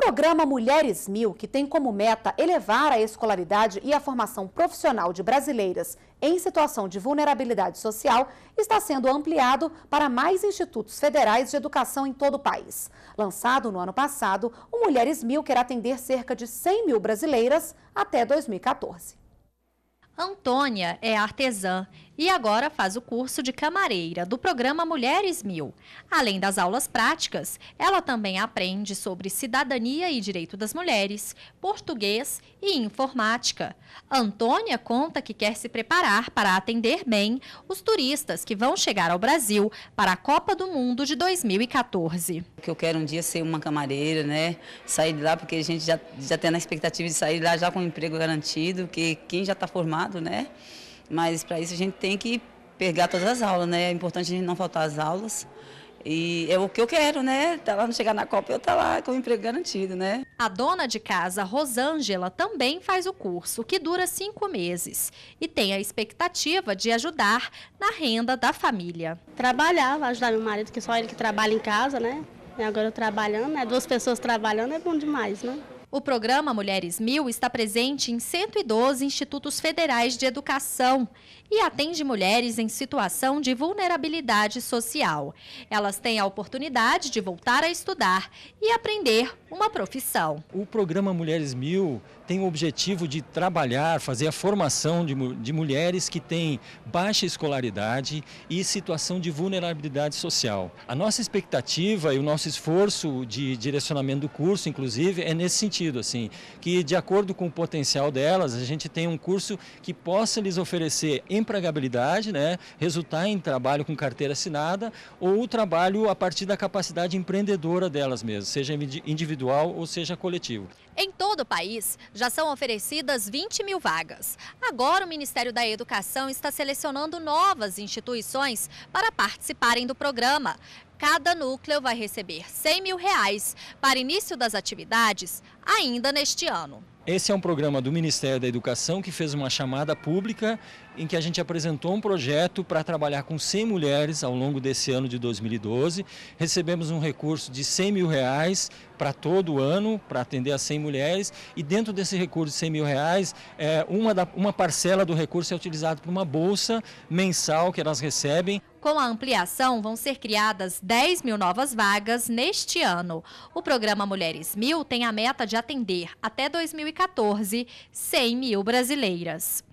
programa Mulheres Mil, que tem como meta elevar a escolaridade e a formação profissional de brasileiras em situação de vulnerabilidade social, está sendo ampliado para mais institutos federais de educação em todo o país. Lançado no ano passado, o Mulheres Mil quer atender cerca de 100 mil brasileiras até 2014. Antônia é artesã e agora faz o curso de camareira do programa Mulheres Mil. Além das aulas práticas, ela também aprende sobre cidadania e direito das mulheres, português e informática. Antônia conta que quer se preparar para atender bem os turistas que vão chegar ao Brasil para a Copa do Mundo de 2014. Eu quero um dia ser uma camareira, né? Sair de lá, porque a gente já tem a expectativa de sair de lá já com um emprego garantido, que quem já está formado, né? Mas para isso a gente tem que pegar todas as aulas, né? É importante a gente não faltar as aulas. E é o que eu quero, né? Tá lá, não chegar na Copa, eu tá lá com o emprego garantido, né? A dona de casa, Rosângela, também faz o curso, que dura 5 meses. E tem a expectativa de ajudar na renda da família. Trabalhar, ajudar meu marido, que só ele que trabalha em casa, né? E agora eu trabalhando, né? 2 pessoas trabalhando é bom demais, né? O programa Mulheres Mil está presente em 112 institutos federais de educação e atende mulheres em situação de vulnerabilidade social. Elas têm a oportunidade de voltar a estudar e aprender uma profissão. O programa Mulheres Mil tem o objetivo de trabalhar, fazer a formação de mulheres que têm baixa escolaridade e situação de vulnerabilidade social. A nossa expectativa e o nosso esforço de direcionamento do curso, inclusive, é nesse sentido. Assim, que de acordo com o potencial delas, a gente tem um curso que possa lhes oferecer empregabilidade, né, resultar em trabalho com carteira assinada ou trabalho a partir da capacidade empreendedora delas mesmas, seja individual ou seja coletivo. Em todo o país, já são oferecidas 20 mil vagas. Agora o Ministério da Educação está selecionando novas instituições para participarem do programa. Cada núcleo vai receber R$ 100 mil para início das atividades ainda neste ano. Esse é um programa do Ministério da Educação que fez uma chamada pública em que a gente apresentou um projeto para trabalhar com 100 mulheres ao longo desse ano de 2012. Recebemos um recurso de R$ 100 mil para todo ano, para atender a 100 mulheres. E dentro desse recurso de R$ 100 mil, uma parcela do recurso é utilizada para uma bolsa mensal que elas recebem. Com a ampliação, vão ser criadas 10 mil novas vagas neste ano. O programa Mulheres Mil tem a meta de atender, até 2014, 100 mil brasileiras.